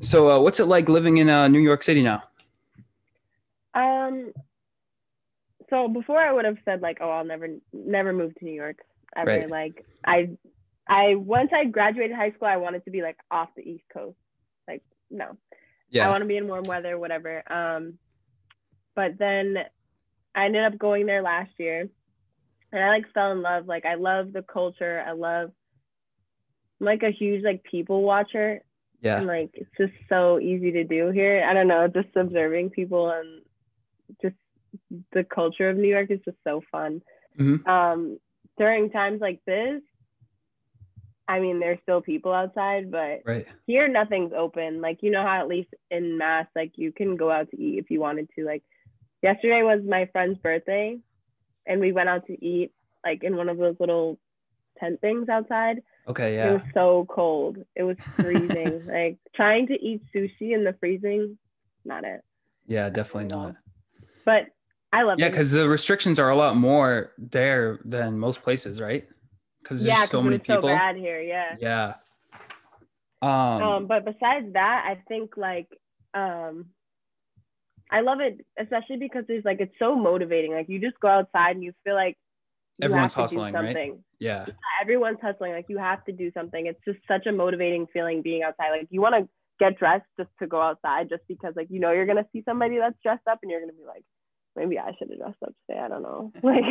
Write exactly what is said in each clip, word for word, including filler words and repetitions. So uh, what's it like living in uh, New York City now? Um, so before I would have said like, oh, I'll never, never move to New York ever. Right. Like I, I, once I graduated high school, I wanted to be like off the East Coast. Like, no, yeah. I want to be in warm weather, whatever. Um, but then I ended up going there last year and I like fell in love. Like I love the culture. I love, I'm like a huge like people watcher. Yeah. And like, it's just so easy to do here. I don't know, just observing people and just the culture of New York is just so fun. Mm-hmm. Um, during times like this, I mean, there's still people outside, but right. Here nothing's open. Like, you know how at least in Mass, like you can go out to eat if you wanted to. Like yesterday was my friend's birthday and we went out to eat like in one of those little tent things outside. Okay, yeah. It was so cold. It was freezing. Like trying to eat sushi in the freezing, not it. Yeah, definitely not. But I love it. Yeah, because the restrictions are a lot more there than most places, right? Because there's yeah, so many people. So bad here, yeah. Yeah. Um, um, but besides that, I think like um, I love it, especially because it's like it's so motivating. Like you just go outside and you feel like you everyone's hustling, right? Yeah. yeah. Everyone's hustling. Like you have to do something. It's just such a motivating feeling being outside. Like you want to get dressed just to go outside just because like, you know, you're going to see somebody that's dressed up and you're going to be like, maybe I should have dressed up today. I don't know. Like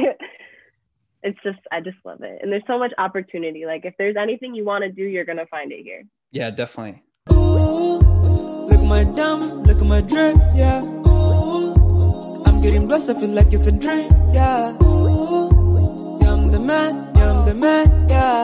it's just, I just love it. And there's so much opportunity. Like if there's anything you want to do, you're going to find it here. Yeah, definitely. Ooh, look at my diamonds, look at my drip. Yeah. Ooh, I'm getting blessed. I feel like it's a dream. Yeah. Ooh, yeah, I'm the man. I'm the man, yeah.